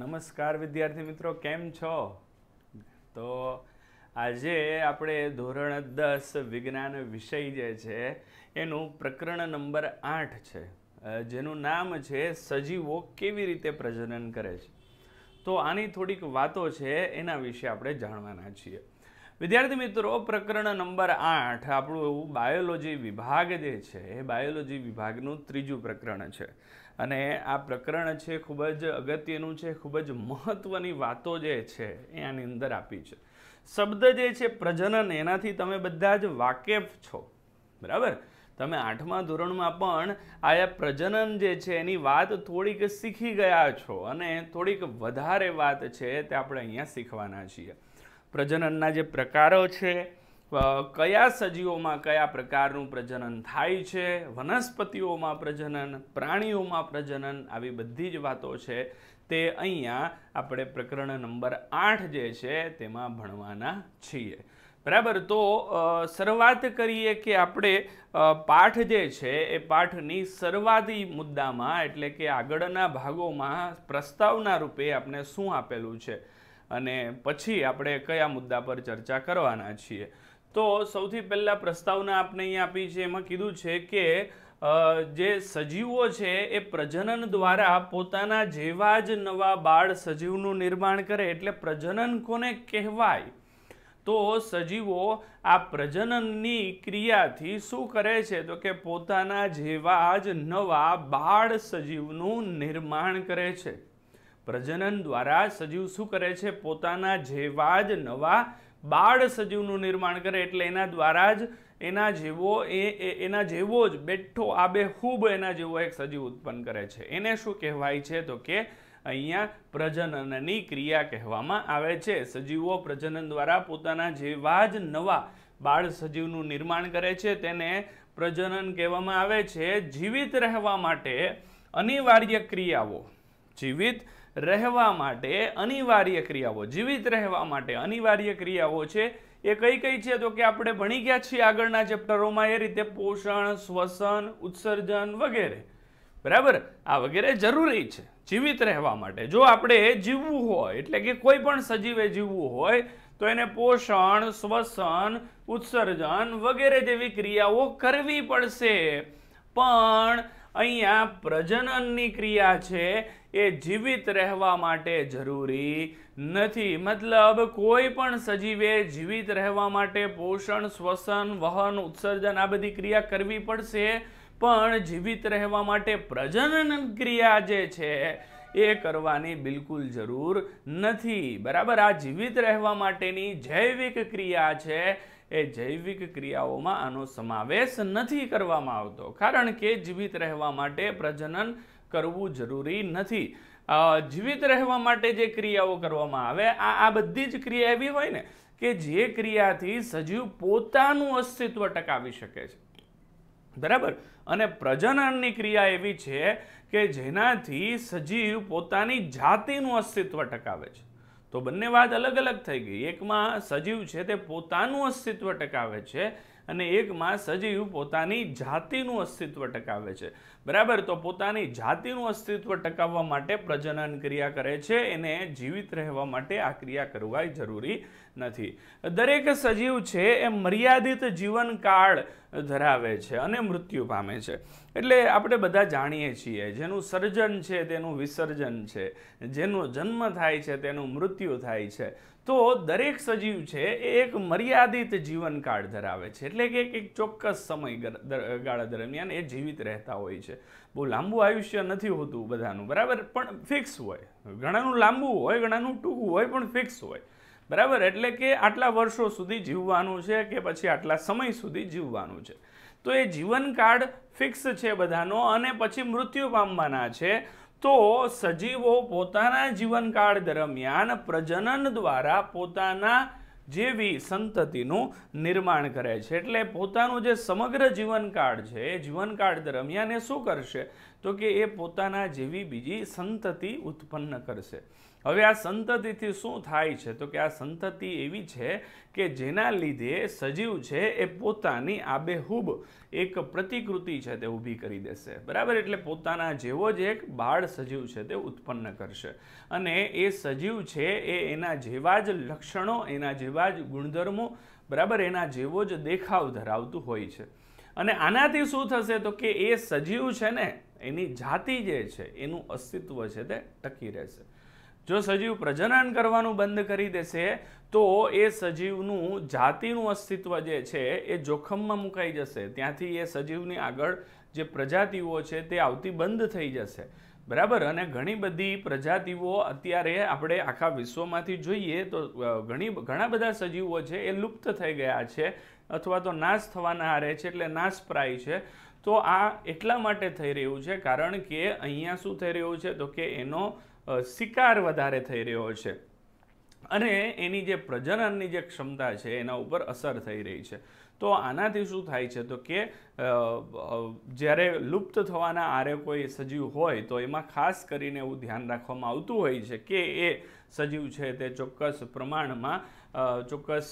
नमस्कार विद्यार्थी मित्रों, केम छो। तो आजे आपणे धोरण 10 विज्ञान विषय जे छे एनु प्रकरण नंबर 8 छे, जेनु नाम छे सजीवो केवी रीते प्रजनन करे छे। तो आनी थोड़ीक वातो छे, एना विषे आपणे जाणवाना छीए। विद्यार्थी मित्रों, प्रकरण नंबर 8 आपणो बायोलॉजी विभाग जे छे, बायोलॉजी विभागनुं त्रीजु प्रकरण छे। अने आ प्रकरण छे खूब ज अगत्यनुं छे, खूब ज महत्वनी वातो जे छे ए आनी अंदर आपी छे। शब्द जे छे प्रजनन, एनाथी तमे बधा ज वाकेफ छो, बराबर। तमे आठमा धोरणमां पण आ प्रजनन जे छे एनी वात थोड़ीक शीखी गया छो अने थोड़ीक वधारे वात छे ते आपणे अहींया शीखवाना छीए। प्रजननना जे प्रकारो छे, कया सजीवोमां कया प्रकारनुं प्रजनन थाय छे, वनस्पतिओमां प्रजनन, प्राणीओमां प्रजनन, आवी बधी ज वातो छे ते अहींया आपणे प्रकरण नंबर 8 जे छे तेमां भणवाना छीए, बराबर। तो शरूआत करीए के आपणे पाठ जे छे ए पाठनी शरूआती मुद्दामां एटले के आगळना भागोमां प्रस्तावना रूपे आपणे शुं आपेलुं छे अने पछी आपणे कया मुद्दा पर चर्चा करवाना छीए। तो सौथी पहेला प्रस्तावना आपणे अहींया आपी छे, एमां कीधुं छे के जे सजीवों छे ए प्रजनन द्वारा पोताना जेवा ज नवा बाळ सजीवनुं निर्माण करे, एटले प्रजनन कोने कहेवाय। तो सजीवो आ प्रजनननी क्रियाथी शुं करे छे, तो के पोताना जेवा ज नवा बाळ सजीवनुं निर्माण करे छे। प्रजनन द्वारा सजीव शुं करे छे, पोताना जेवा ज नवा बाळ सजीवनुं निर्माण करे, एटले एना द्वारा ज एना जेवो एना जेवो ज बेठो आबेहूब एना जेवो एक सजीव उत्पन्न करे छे। एने शुं कहेवाय छे, तो के अहींया प्रजनननी क्रिया कहेवामां आवे छे। सजीवो प्रजनन द्वारा पोताना जेवा ज नवा बाळ सजीवनुं निर्माण करे छे, तेने प्रजनन कहेवामां आवे छे। जीवित रहेवा माटे अनिवार्य क्रियाओ, जीवित रहेवा माटे अनिवार्य क्रियाओ, जीवित रहेवा माटे अनिवार्य क्रियाओ छे ए कई कई छे, तो कि आपणे भणी गया छीए आगळना चेप्टरोमां ए रीते पोषण, श्वसन, उत्सर्जन वगैरह, बराबर। आ वगैरह जरूरी छे जीवित रहेवा माटे। जो आपणे जीवવું होय, एटले के कोई पण सजीवे जीवવું होय, तो एने पोषण, श्वसन, उत्सर्जन वगैरह जेवी क्रियाओ करवी पड़शे। पण अहींया प्रजनननी क्रिया छे ए जीवित रहवा माटे जरूरी नहीं। मतलब कोईपण सजीवे जीवित रहवा माटे पोषण, श्वसन, वहन, उत्सर्जन आ बधी क्रिया करवी पड़शे, पण जीवित रहवा माटे प्रजनन क्रिया जे छे ए करवानी बिल्कुल जरूर नहीं, बराबर। आ जीवित रहवा माटेनी जैविक क्रिया छे, ए जैविक क्रियाओमां आनो समावेश नहीं करवामां आवतो, कारण के जीवित रहवा माटे प्रजनन करवू जरूरी नहीं। जीवित रहवा माटे जे क्रियाओ करवामां आवे आ बधी ज क्रिया एवी होय ने के जे क्रियाथी सजीव पोतानुं अस्तित्व टकावी शके छे, बराबर। अने प्रजनननी क्रिया एवी छे के जेनाथी सजीव पोतानी जातिनुं अस्तित्व टकावे छे। तो बंने बात अलग अलग थई गई। एक में सजीव छे ते पोतानुं अस्तित्व टकावे छे अने एक में सजीव पोतानी जातिनुं अस्तित्व टकावे छे, बराबर। तो पोतानी जातिनुं अस्तित्व टकाववा माटे प्रजनन क्रिया करे छे, एने जीवित रहेवा माटे आ क्रिया करवाई जरूरी नथी। दरेक सजीव छे ए मर्यादित जीवन काल धरावे छे अने मृत्यु पामे छे। एटले आपणे बधा जाणीए छीए, जेनुं सर्जन छे तेनुं विसर्जन छे, जेनुं जन्म थाय छे तेनुं मृत्यु थाय छे। तो दरेक सजीव छे एक मर्यादित जीवन काल धरावे छे, एटले के एक चोक्कस समय गाळा दरमियान ए जीवित रहता होय छे। बहु लांबू आयुष्य नथी होतुं बधानुं, बराबर, पण फिक्स होय। घणानुं लांबू होय, घणानुं टूंकું होय, पण फिक्स होय, बराबर। एटले के आटला वर्षो सुधी जीववानुं छे के पछी आटला समय सुधी जीववानुं छे। तो ए जीवन काळ फिक्स छे बधानो अने पछी मृत्यु पामवाना छे। तो सजीवो पोताना जीवनकाल दरमियान प्रजनन द्वारा पोताना जेवी संततिनुं निर्माण करे छे। एटले पोतानुं जे समग्र जीवनकाल छे, जीवनकाल दरमियान ए शुं करशे, तो के ए पोताना जेवी बीजी संतति उत्पन्न करशे। હવે આ સંતતિથી શું થાય છે તો કે આ સંતતિ એવી છે કે જેના લીધે સજીવ છે એ પોતાની આબેહૂબ એક પ્રતિકૃતિ છે તે ઊભી કરી દેશે, બરાબર. એટલે પોતાના જેવો જ એક બાળ સજીવ છે તે ઉત્પન્ન કરશે અને એ સજીવ છે એ એના જેવા જ લક્ષણો, એના જેવા જ ગુણધર્મો, બરાબર, એના જેવો જ દેખાવ ધરાવતું હોય છે. અને આનાથી શું થશે તો કે એ સજીવ છે ને એની જાતિ જે છે એનું અસ્તિત્વ છે તે ટકી રહેશે. જો સજીવ પ્રજનન કરવાનું બંધ કરી દેશે તો એ સજીવનું જાતિનું અસ્તિત્વ જે છે એ જોખમમાં મુકાઈ જશે. ત્યાંથી એ સજીવની આગળ જે પ્રજાતિઓ છે તે આવતી બંધ થઈ જશે, બરાબર. અને ઘણી બધી પ્રજાતિઓ અત્યારે આપણે આખા વિશ્વમાંથી જોઈએ તો ઘણા બધા સજીવો છે એ લુપ્ત થઈ ગયા છે અથવા તો નાશ થવાના આરે છે, એટલે નાશપ્રાય છે. તો આ એટલા માટે થઈ રહ્યું છે કારણ કે અહીંયા શું થઈ રહ્યું છે તો કે એનો શિકાર વધારે થઈ રહ્યો છે અને એની જે પ્રજનનની જે ક્ષમતા છે એના ઉપર અસર થઈ રહી છે. તો આનાથી શું થાય છે તો કે જ્યારે લુપ્ત થવાના આરે કોઈ સજીવ હોય તો એમાં ખાસ કરીને એવું ધ્યાન રાખવામાં આવતું હોય છે કે એ સજીવ છે તે ચોક્કસ પ્રમાણમાં ચોક્કસ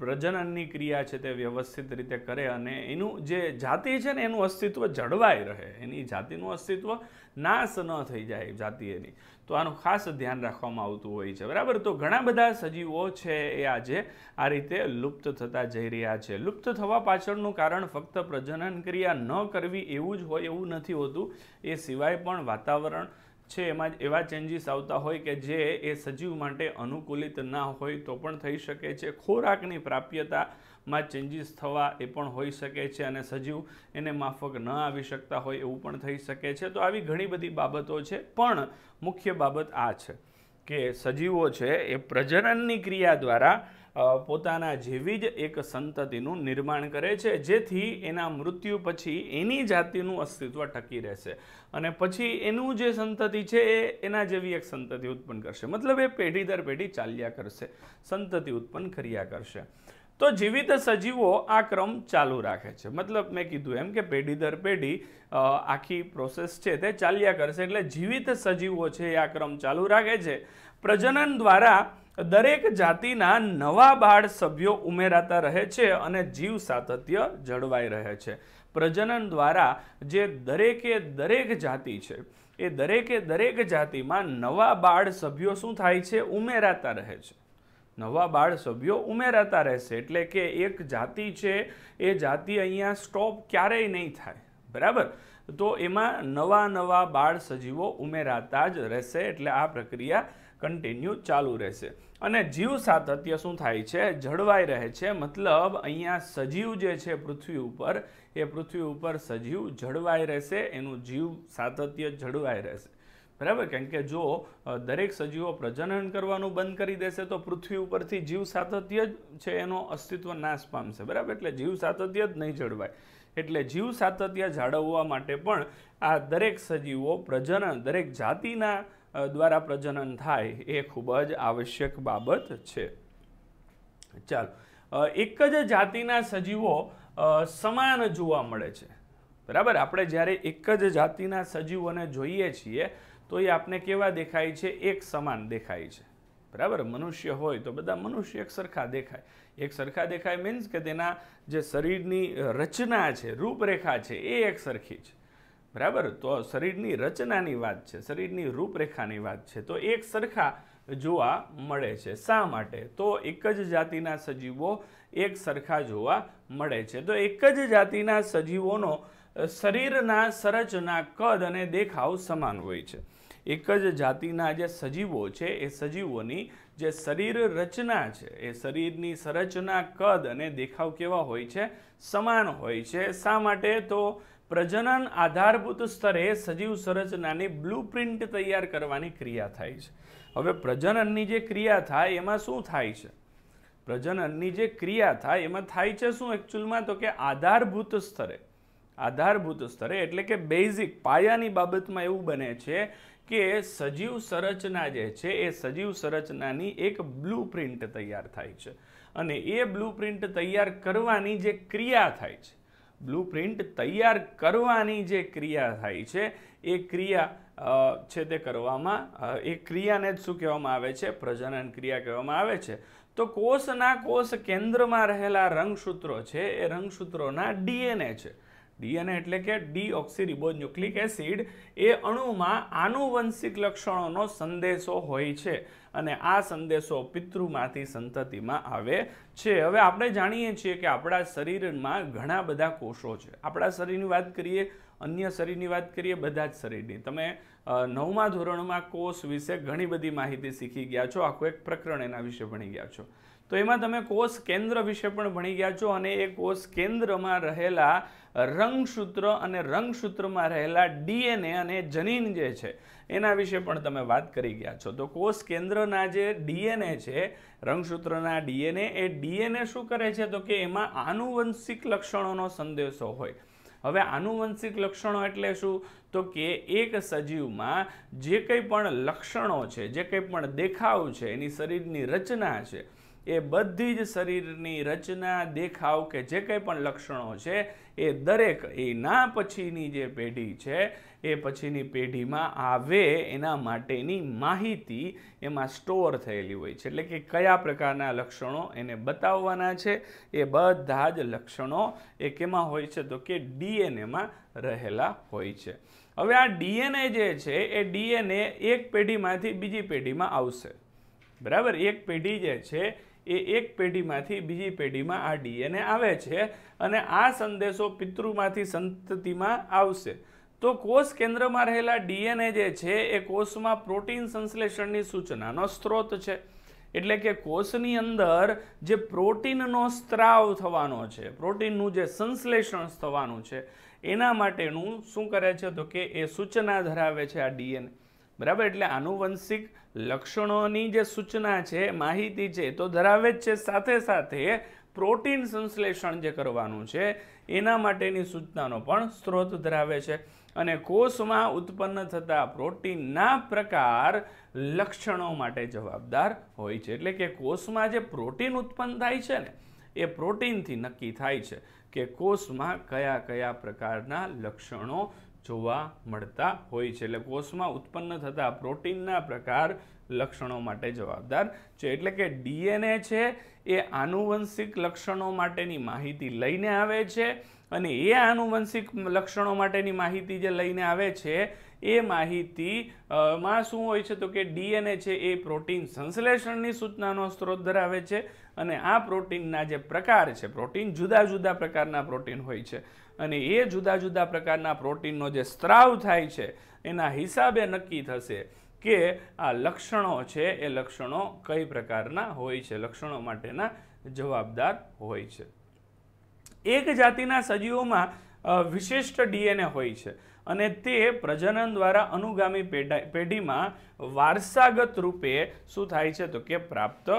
પ્રજનનની ક્રિયા છે તે વ્યવસ્થિત રીતે કરે અને એનું જે જાતિ છે ને એનું અસ્તિત્વ જળવાઈ રહે, એની જાતિનું અસ્તિત્વ નાશ ન થઈ જાય જાતિ એની. તો આનું ખાસ ધ્યાન રાખવામાં આવતું હોય છે, બરાબર. તો ઘણા બધા સજીવો છે એ આજે આ રીતે લુપ્ત થતા જઈ રહ્યા છે. લુપ્ત થવા પાછળનું કારણ ફક્ત પ્રજનન ક્રિયા ન કરવી એવું જ હોય એવું નથી હોતું, એ સિવાય પણ વાતાવરણ છે એમાં એવા ચેન્જીસ આવતા હોય કે જે એ સજીવ માટે અનુકૂલિત ના હોય તો પણ થઈ શકે છે. ખોરાકની પ્રાપ્યતામાં ચેન્જીસ થવા એ પણ હોઈ શકે છે અને સજીવ એને માફક ન આવી શકતા હોય એવું પણ થઈ શકે છે. તો આવી ઘણી બધી બાબતો છે, પણ મુખ્ય બાબત આ છે કે સજીવો છે એ પ્રજનનની ક્રિયા દ્વારા પોતાના જેવી જ એક સંતતિનું નિર્માણ કરે છે જેથી એના મૃત્યુ પછી એની જાતિનું અસ્તિત્વ ટકી રહેશે અને પછી એનું જે સંતતિ છે એ એના જેવી એક સંતતિ ઉત્પન્ન કરશે. મતલબ એ પેઢી દર પેઢી ચાલ્યા કરશે, સંતતિ ઉત્પન્ન કર્યા કરશે. તો જીવિત સજીવો આ ક્રમ ચાલુ રાખે છે. મતલબ મેં કીધું એમ કે પેઢી દર પેઢી આખી પ્રોસેસ છે તે ચાલ્યા કરશે. એટલે જીવિત સજીવો છે આ ક્રમ ચાલુ રાખે છે. પ્રજનન દ્વારા દરેક જાતિના નવા બાળ સભ્યો ઉમેરાતા રહે છે અને જીવ સાતત્ય જળવાઈ રહે છે. પ્રજનન દ્વારા જે દરેકે દરેક જાતિ છે એ દરેકે દરેક જાતિમાં નવા બાળ સભ્યો શું થાય છે, ઉમેરાતા રહે છે. નવા બાળ સભ્યો ઉમેરાતા રહેશે એટલે કે એક જાતિ છે એ જાતિ અહીંયા સ્ટોપ ક્યારેય નહીં થાય, બરાબર. તો એમાં નવા નવા બાળ સજીવો ઉમેરાતા જ રહેશે એટલે આ પ્રક્રિયા કન્ટિન્યુ ચાલુ રહેશે અને જીવ સાતત્ય શું થાય છે, જળવાઈ રહે છે. મતલબ અહીંયા સજીવ જે છે પૃથ્વી ઉપર એ પૃથ્વી ઉપર સજીવ જળવાઈ રહેશે, એનું જીવ સાતત્ય જળવાઈ રહેશે, બરાબર. કારણ કે જો દરેક સજીવો પ્રજનન કરવાનું બંધ કરી દેશે તો પૃથ્વી ઉપરથી જીવ સાતત્ય જ છે એનો અસ્તિત્વ નાશ પામશે, બરાબર. એટલે જીવ સાતત્ય જ નહીં જળવાય. એટલે જીવ સાતત્ય જાળવવા માટે પણ આ દરેક સજીવો પ્રજનન, દરેક જાતિના દ્વારા પ્રજનન થાય એ ખૂબ જ આવશ્યક બાબત છે. ચાલો, એક જ જાતિના સજીવો સમાન જોવા મળે છે, બરાબર. આપણે જ્યારે એક જ જાતિના સજીવોને જોઈએ છીએ તો એ આપણે કેવા દેખાય છે, એક સમાન દેખાય છે, બરાબર. મનુષ્ય હોય તો બધા મનુષ્ય એક સરખા દેખાય. એક સરખા દેખાય મીન્સ કે તેના જે શરીરની રચના છે, રૂપરેખા છે એ એક સરખી છે, બરાબર. તો શરીરની રચનાની વાત છે, શરીરની રૂપરેખાની વાત છે, તો એક સરખા જોવા મળે છે. શા માટે? તો એક જ જાતિના સજીવો એક સરખા જોવા મળે છે. તો એક જ જાતિના સજીવોનો શરીરના સંરચના, કદ અને દેખાવ સમાન હોય છે. એક જ જાતિના જે સજીવો છે એ સજીવોની જે શરીર રચના છે એ શરીરની સંરચના, કદ અને દેખાવ કેવા હોય છે, સમાન હોય છે. શા માટે? તો પ્રજનન આધારભૂત સ્તરે સજીવ સંરચનાની બ્લુપ્રિન્ટ તૈયાર કરવાની ક્રિયા થાય છે. હવે પ્રજનનની જે ક્રિયા થાય એમાં શું થાય છે, પ્રજનનની જે ક્રિયા થાય એમાં થાય છે શું એકચ્યુઅલમાં, તો કે આધારભૂત સ્તરે, આધારભૂત સ્તરે એટલે કે બેઝિક, પાયાની બાબતમાં એવું બને છે કે સજીવ સંરચના જે છે એ સજીવ સંરચનાની એક બ્લુપ્રિન્ટ તૈયાર થાય છે અને એ બ્લુપ્રિન્ટ તૈયાર કરવાની જે ક્રિયા થાય છે ब्लूप्रिंट तैयार करवानी जे क्रिया थाय छे ए क्रिया छे ते करवामां ए क्रियाने ज शुं कहेवामां आवे छे प्रजनन क्रिया कहेवामां आवे छे। तो कोषना कोष केन्द्र में रहेला रंगसूत्रों छे ए रंगसूत्रोना डीएनए छे। डीएनए एटले के डीऑक्सीरिबोन्यूक्लिक एसिड ए अणुमां आनुवंशिक लक्षणोनो संदेशो होय छे अने आ संदेशो पितृमांथी संततिमां आवे छे। हवे आपणे जाणीए छीए के आपणा शरीरमां घणा बधा कोषो छे। आपणा शरीरनी वात करीए, अन्य शरीरनी वात करीए, बधा ज शरीरनी। तमे 9मा धोरणमां कोष विषे घणी बधी माहिती शीखी गया छो, आखुं एक प्रकरण एना विषे भणी गया छो। तो एमां तमे कोष केन्द्र विषे पण भणी गया छो अने ए कोष केन्द्रमां रहेला रंगसूत्र अने रंगसूत्रमां रहेला डीएनए अने जनीन जे छे एना विषे पण तमे वात करी गया छो। तो कोष केन्द्रना जे डीएनए छे, रंगसूत्रना डीएनए ए डीएनए शुं करे छे तो के एमां आनुवंशिक लक्षणोनो संदेशो होय। हवे आनुवंशिक लक्षणों एटले शुं तो के एक सजीव में जे कंई पण लक्षणों छे, जे कंई पण देखाव छे, एनी शरीरनी रचना छे, ए बधी ज शरीरनी रचना देखाव के जे कंई पण लक्षणों छे ए दरेक एना पछीनी जे पेढ़ी छे ए पछीनी पेढ़ीमां आवे एना माटेनी माहिती एमां स्टोर थयेली होय छे। एटले के कया प्रकारना लक्षणों एने बताववाना छे ए बधा ज लक्षणों ए केमां होय छे तो के डीएनए मां रहेला होय छे। हवे आ डीएनए जे छे ए डीएनए एक पेढ़ीमांथी बीजी पेढ़ीमां आवशे, बराबर। एक पेढ़ी जे छे ए एक पेढ़ी मांथी बीजी पेढ़ी में आ डीएनए आवे छे अने आ संदेशो पितृ मांथी संतति में आवशे। तो कोष केन्द्र में रहेला डीएनए जे छे ए कोष में प्रोटीन संश्लेषणनी सूचनानो स्रोत छे। एटले के कोषनी अंदर जे प्रोटीननो स्त्राव थवानो छे, प्रोटीननुं जे संश्लेषण थवानुं छे एना माटेनुं शुं करे छे तो के ए सूचना धरावे छे आ डीएनए, बराबर। एटले आनुवंशिक लक्षणोनी जे सूचना छे, माहिती छे तो धरावे छे, साथे साथे प्रोटीन संश्लेषण जे करवानुं छे एना माटेनी सूचनानो पण स्रोत धरावे छे अने कोषमां उत्पन्न थता प्रोटीनना प्रकार लक्षणों माटे जवाबदार होय छे। एटले के कोषमां जे प्रोटीन उत्पन्न थाय छे ने ए प्रोटीनथी नक्की थाय छे के कोषमां कया कया प्रकारना लक्षणों जोवा मळता होय छे। एटले कोषमां उत्पन्न थता प्रोटीनना प्रकार लक्षणों माटे जवाबदार छे। एटले के डीएनए छे ए आनुवंशिक लक्षणों माटेनी माहिती लईने आवे छे अने ए आनुवंशिक लक्षणों माटेनी माहिती जे लईने आवे छे ए माहिती मां शुं होय छे तो के डीएनए छे ए प्रोटीन संश्लेषणनी सूचनानो स्रोत धरावे छे अने आ प्रोटीनना जे प्रकार छे, प्रोटीन जुदा जुदा प्रकारना प्रोटीन होय छे अने ए जुदा जुदा प्रकारना प्रोटीननो जे स्त्राव थाय छे एना हिसाबे नक्की थशे के आ लक्षणों छे ए लक्षणों कई प्रकारना होय छे, लक्षणों माटेना जवाबदार होय छे। एक जातिना सजीवोमां विशिष्ट डीएनए होय छे अने ते प्रजनन द्वारा अनुगामी पेढ़ीमां वारसागत रूपे शुं थाय छे तो के प्राप्त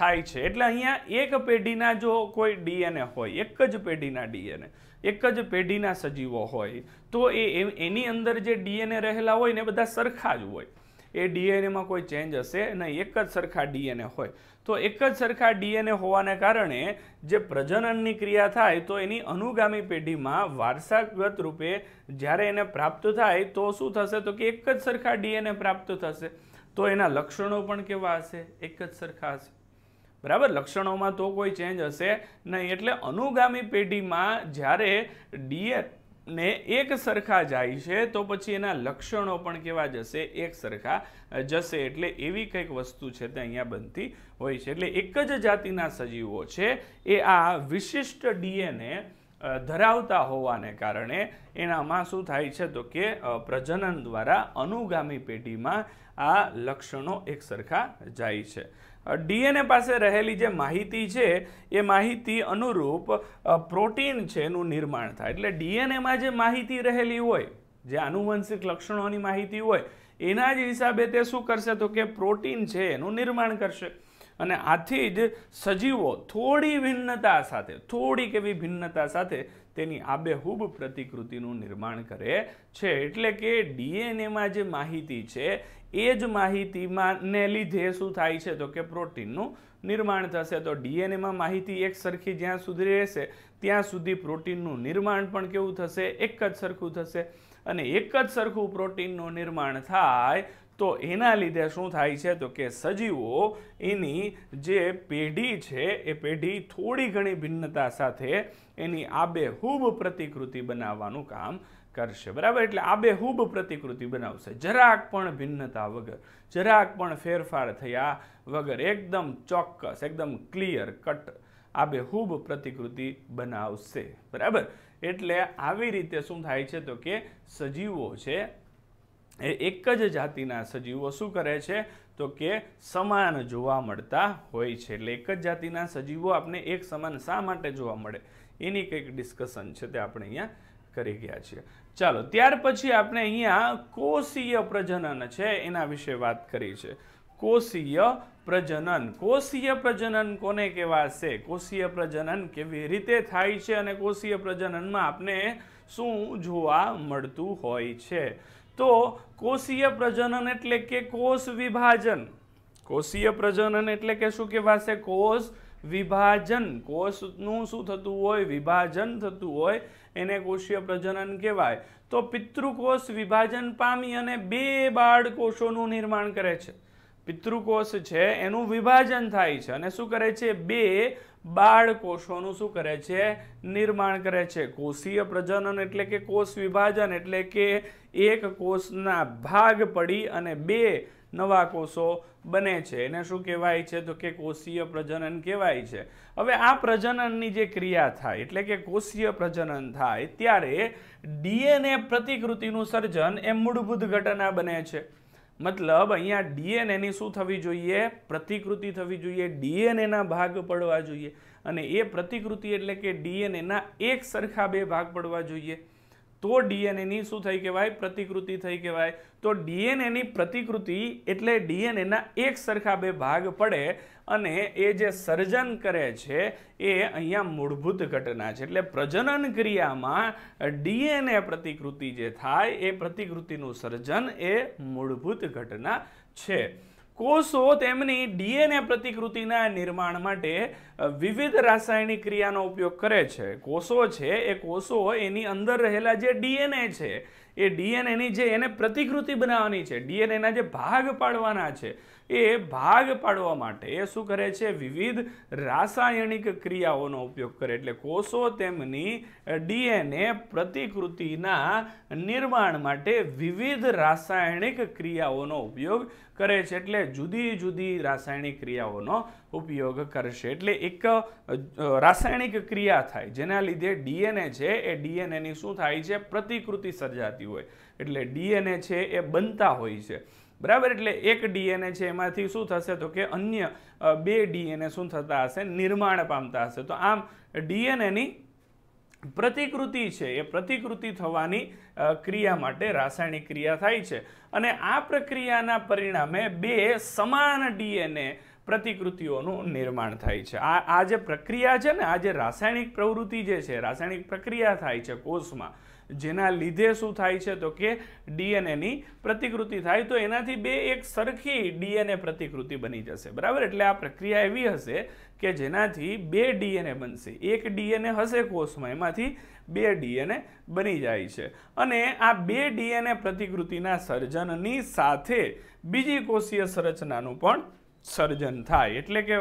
थाय छे। एटले अहींया एक पेढ़ीना जो कोई डीएनए होय, एक ज पेढ़ीना डीएनए, एक ज पेढ़ीना सजीवो होय तो एनी अंदर जे डीएनए रहेला होय ने बधा सरखा ज होय, ए डीएनए में कोई चेंज हशे नहीं, एक ज सरखा डीएनए होय तो एक ज सरखा डीएनए होवाने कारणे जे प्रजनननी क्रिया थाय तो एनी अनुगामी पेढ़ीमां वारसागत रूपे ज्यारे एने प्राप्त थाय तो शुं थशे तो के एक ज सरखा डीएनए प्राप्त थशे। तो एना लक्षणों पण केवा हशे, एक ज सरखा हशे, बराबर। लक्षणों में तो कोई चेंज हशे नहीं। एटले अनुगामी पेढ़ी में ज्यारे डीएनए एक सरखा जाय छे तो पछी एना लक्षणों पण केवा जशे, एक सरखा जशे। एटले एवी कंईक वस्तु छे ते अहींया बनती होय छे। एटले एक ज जातिना सजीवो छे ए आ विशिष्ट डीएनए धरावता होवाने कारणे एनामां शुं थाय छे तो के प्रजनन द्वारा अनुगामी पेढ़ी में आ लक्षणों एक सरखा जाय छे। डीएनए पास रहेली जे माहिती छे ए माहिती अनुरूप प्रोटीन छे एनुं निर्माण थाय। एटले डीएनए में जे माहिती रहेली होय, जे आनुवंशिक लक्षणोनी माहिती होय एना ज हिसाबे ते शुं करशे तो के प्रोटीन छे एनुं निर्माण करशे अने आथी ज सजीवो थोड़ी भिन्नता साथे, थोड़ी केवी भिन्नता साथे तेनी आबेहूब प्रतिकृतिनु निर्माण करे छे। एटले के डीएनए में जे माहिती छे ए ज माहिती ने लीधे शुं थाय छे तो के प्रोटीननु निर्माण थशे। तो डीएनए में माहिती एक सरखी ज्यां सुधी रहेशे त्यां सुधी प्रोटीननुं निर्माण पण केवुं थशे एक ज सरखुं थशे अने एक ज सरखुं प्रोटीननुं निर्माण थाय तो एना लीधे शुं थाय छे तो के सजीवो एनी जे पेढ़ी छे ए पेढ़ी थोड़ी घणी भिन्नता साथे एनी आबेहूब प्रतिकृति बनाववानुं काम करशे। बराबर एटले आबेहूब प्रतिकृति बनावशे જરાક પણ ભિન્નતા વગર, જરાક પણ ફેરફાર થયા વગર, एकदम ચોક્કસ, एकदम ક્લિયર કટ आबेहूब प्रतिकृति बनावशे। बराबर एटले આવી રીતે શું થાય છે તો કે સજીવો છે एक ज जातिना सजीवों शू करे छे तो के समान जोवा मळता होय छे। एटले एक ज जातिना सजीवों आपने एक समान शा माटे जोवा मळे एनी कंईक डिस्कशन छे ते आपणे अहींया करी गया छे। चलो त्यार पछी आपणे अहींया कोषीय प्रजनन छे एना विशे वात करी छे। कोषीय प्रजनन, कोषीय प्रजनन कोने कहेवाय छे, कोषीय प्रजनन केवी रीते थाय छे अने कोषीय प्रजननमां आपणे शुं जोवा मळतुं होय छे तो कोषीय प्रजनन एटले के कोष विभाजन। कोषीय प्रजनन एटले के शुं कहेवाय? कोष विभाजन। कोषनुं शुं थतुं होय? विभाजन थतुं होय एने कोषीय प्रजनन कहेवाय। तो पितृकोष विभाजन पामी अने बे बाळकोषोनुं निर्माण करे छे। पितृकोष छे एनुं विभाजन थाय छे अने शुं करे छे? बे बाळकोषोनुं शुं करे छे? निर्माण करे छे। कोषीय प्रजनन एटले के कोष विभाजन एटले के एक कोषना भाग पड़ी अने बे नवा कोषो बने छे एने शुं कहेवाय छे तो के कोषीय प्रजनन कहेवाय छे। हवे आ प्रजनननी जे क्रिया थाय एटले के कोषीय प्रजनन थाय त्यारे डीएनए प्रतिकृतिनुं सर्जन ए मूलभूत घटना बने छे। मतलब अहींया डीएनए नी शुं थवी जोईए? प्रतिकृति थवी जोईए। डीएनए ना भाग पड़वा जोईए अने ए प्रतिकृति एटले के डीएनए ना एक सरखा बे भाग पड़वा जोईए तो डीएनए नी शुं थई कहेवाय? प्रतिकृति थई कहेवाय। तो डीएनए नी प्रतिकृति एटले डीएनए ना एक सरखा बे भाग पड़े अने ए जे सर्जन करे छे ए अहींया मूलभूत घटना छे। एटले प्रजनन क्रियामां डीएनए प्रतिकृति जे थाय ए प्रतिकृतिनुं सर्जन ए मूलभूत घटना छे। कोषो तेमनी डीएनए प्रतिकृतिना निर्माण माटे विविध रासायनिक क्रियानो उपयोग करे छे। कोषो छे ए कोषो एनी अंदर रहेला जे डीएनए छे ए डीएनए नी जे एने प्रतिकृति बनाववानी छे, डीएनए ना जे भाग पाडवाना छे ए भाग पाडवा माटे शुं करे छे? विविध रासायनिक क्रियाओनो उपयोग करे। एटले कोषो तेमनी डीएनए प्रतिकृतिना निर्माण माटे विविध रासायनिक क्रियाओनो उपयोग करे छे एटले जुदी जुदी रासायनिक क्रियाओनो उपयोग करशे। एटले एक रासायनिक क्रिया थाय जेना लीधे डीएनए छे ए डीएनए नी शुं थाय छे? प्रतिकृति सर्जाती होय एटले डीएनए छे ए बनता होय छे। बराबर एटले एक डीएनए छे एमांथी शुं थशे तो के अन्य बे डीएनए शुं थता हशे? निर्माण पामता हशे। तो आम डीएनए नी प्रतिकृति छे ए प्रतिकृति थवानी क्रिया माटे रासायनिक क्रिया थाय छे अने आ प्रक्रियाना परिणामे बे समान डीएनए प्रतिकृतिओनुं निर्माण थाय छे। आ जे प्रक्रिया छे ने आ जे रासायनिक प्रवृत्ति जे छे रासायनिक प्रक्रिया थाय छे कोषमां जेना लीधे शुं थाय छे तो के डीएनए नी प्रतिकृति थाय तो एनाथी बे एक सरखी डीएनए प्रतिकृति बनी जशे। बराबर एटले आ प्रक्रिया एवी हशे के जेनाथी बे डीएनए बनशे। एक डीएनए हशे कोषमां एमांथी बे डीएनए बनी जाय छे अने आ बे डीएनए प्रतिकृतिना सर्जननी साथे बीजी कोषीय संरचनानुं पण सर्जन थाय। एटले के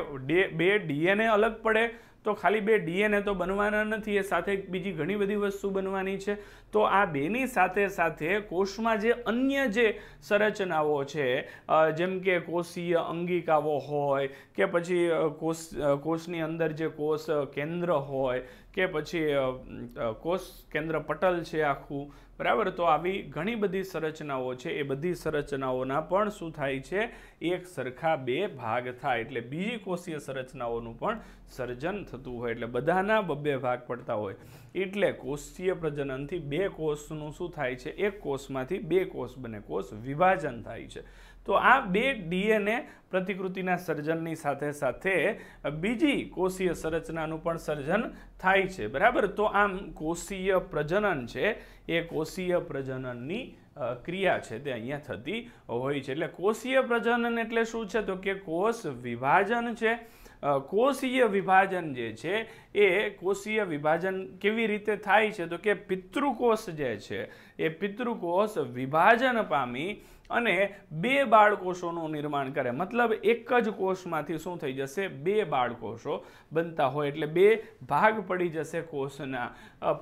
बे डीएनए अलग पड़े तो खाली बे डीएनए तो बनवाना नथी, ए साथे बीजी घणी बधी वस्तु बनवानी छे। तो आ बेनी साथे साथे कोषमां जे अन्य जे संरचनाओ छे जेम के कोषीय अंगिकाओ होय के पछी कोषनी अंदर जे कोष केंद्र होय के पछी कोष केंद्र पटल छे आखुं। बराबर तो आवी घणी बधी संरचनाओ छे ए बधी संरचनाओना पण शुं थाय छे? एक सरखा बे भाग थाय एटले बीजी कोषीय संरचनाओनुं पण सर्जन थतुं होय एटले बधाना बब्बे भाग पडता होय एटले कोषीय प्रजननथी बे कोषनुं शुं थाय छे? एक कोषमांथी बे कोष बने, कोष विभाजन थाय छे। तो आ बे डीएनए प्रतिकृतिना सर्जननी साथे साथे बीजी कोषीय संरचनानुं पण सर्जन थाय छे। बराबर तो आम कोषीय प्रजनन छे ए कोषीय प्रजनननी क्रिया छे ते अहींया थती होय छे। एटले कोषीय प्रजनन एटले शुं छे तो के कोष विभाजन छे कोषीय विभाजन जे छे ए कोषीय विभाजन केवी रीते थाय छे तो के पितृकोष जे छे ए पितृकोष विभाजन पामी अने बे बाळ कोषोनुं निर्माण करे। मतलब एक ज कोषमांथी शुं थई जशे बे बाळ कोषो बनता होय एटले बे भाग पड़ी जशे। कोषना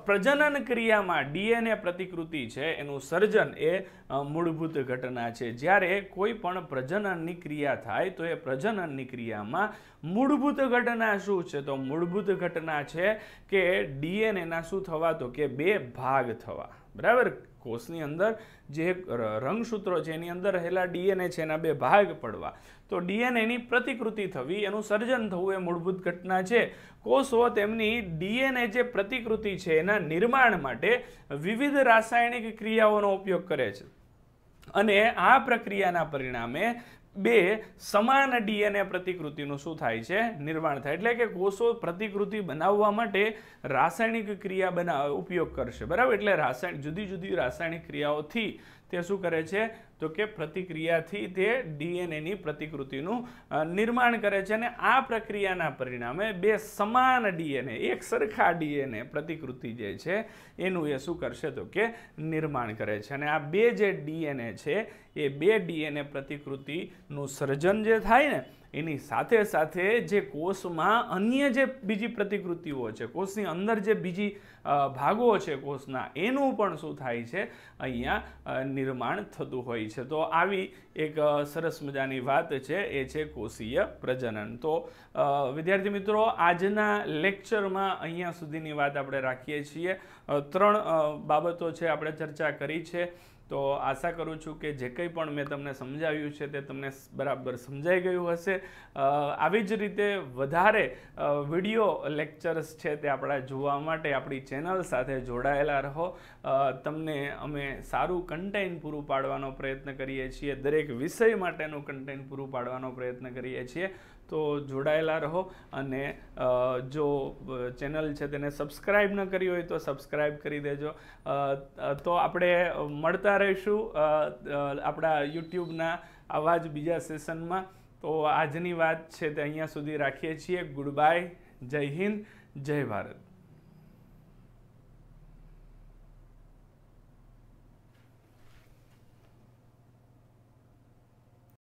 प्रजनन क्रिया में डीएनए प्रतिकृति छे एनुं सर्जन ए मूलभूत घटना छे। ज्यारे कोईपण प्रजनननी क्रिया थाय तो ए प्रजनननी क्रिया में मूलभूत घटना शुं छे तो मूलभूत घटना छे के डीएनए ना शुं थवा तो के बे भाग थवा। बराबर कोषनी अंदर जे रंगसूत्रों जेनी अंदर रहेला डीएनए छे ना बे भाग पड़वा तो डीएनए नी प्रतिकृति थवी एनुं सर्जन थवुं ए मूलभूत घटना छे। कोषो तेमनी डीएनए जे प्रतिकृति छे एना निर्माण माटे विविध रासायनिक क्रियाओनो उपयोग करे छे अने आ प्रक्रियाना परिणामे बे समान डीएनए प्रतिकृतिनुं शुं थाय छे निर्माण थाय। एटले के कोषो प्रतिकृति बनाववा माटे रासायनिक क्रिया बना उपयोग करशे। बराबर एटले रासायनिक जुदी जुदी रासायनिक क्रियाओथी ते शुं करे छे तो के प्रतिक्रियाथी ते डीएनए नी प्रतिकृतिनुं निर्माण करे छे अने आ प्रक्रियाना परिणामे बे समान डीएनए एक सरखा डीएनए प्रतिकृति जे छे एनुं ए शुं करशे तो के निर्माण करे छे अने आ बे जे डीएनए छे ए बे डीएनए प्रतिकृतिनुं सर्जन जे थाय ने एनी साथे साथे जे कोषमां अन्य जे बीजी प्रतिकृतिओ छे कोषनी अंदर जे बीजी भागो छे कोषना एनुं पण शुं थाय छे अहींया निर्माण थतुं होय छे। तो आवी एक सरस मजानी वात छे ए छे कोषीय प्रजनन। तो विद्यार्थी मित्रों आजना लेक्चरमां अहींया सुधीनी वात आपणे राखीए छीए। 3 बाबतो छे आपणे चर्चा करी छे तो आशा करूँ छूँ कि जे कई पण मैं तमने समझाव्युं छे ते तमने बराबर समझाई गयुं हशे। आवी ज रीते वधारे विडियो लेक्चर्स छे ते आपड़ा जोवा माटे आपणी चेनल साथे जोड़ायेला रहो। तमने अमे सारू कंटेंट पूरू पाडवानो प्रयत्न करीए छीए दरेक विषय माटेनुं कंटेंट पूरू पाडवानो प्रयत्न करीए छीए तो जोड़ायेला रहो। अने जो चेनल छे तेने सब्सक्राइब न करी होय तो सब्सक्राइब करी देजो। तो आपणे मळता रहीशुं आपड़ा यूट्यूबना आवा ज बीजा सेशनमां। तो आजनी वात छे ते अहींया सुधी राखीए छीए। गुड बाय, जय हिंद, जय भारत।